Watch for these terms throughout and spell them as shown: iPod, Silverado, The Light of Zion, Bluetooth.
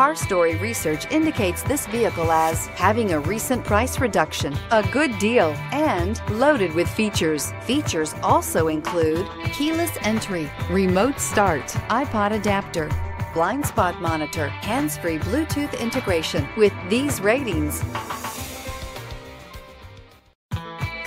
Car Story research indicates this vehicle as having a recent price reduction, a good deal, and loaded with features. Features also include keyless entry, remote start, iPod adapter, blind spot monitor, hands-free Bluetooth integration. With these ratings,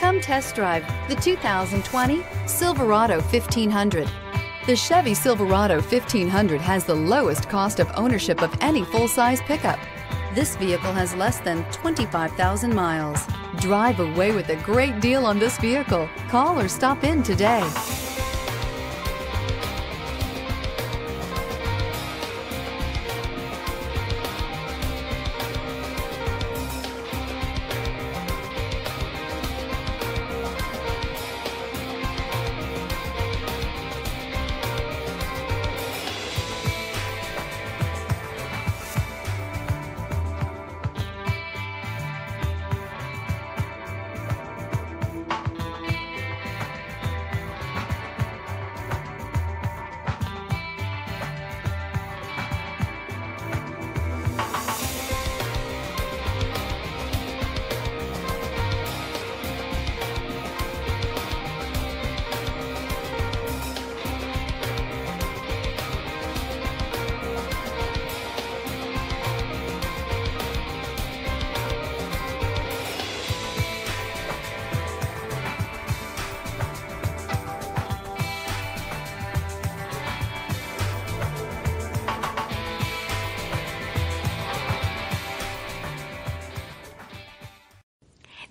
come test drive the 2020 Silverado 1500. The Chevy Silverado 1500 has the lowest cost of ownership of any full-size pickup. This vehicle has less than 25,000 miles. Drive away with a great deal on this vehicle. Call or stop in today.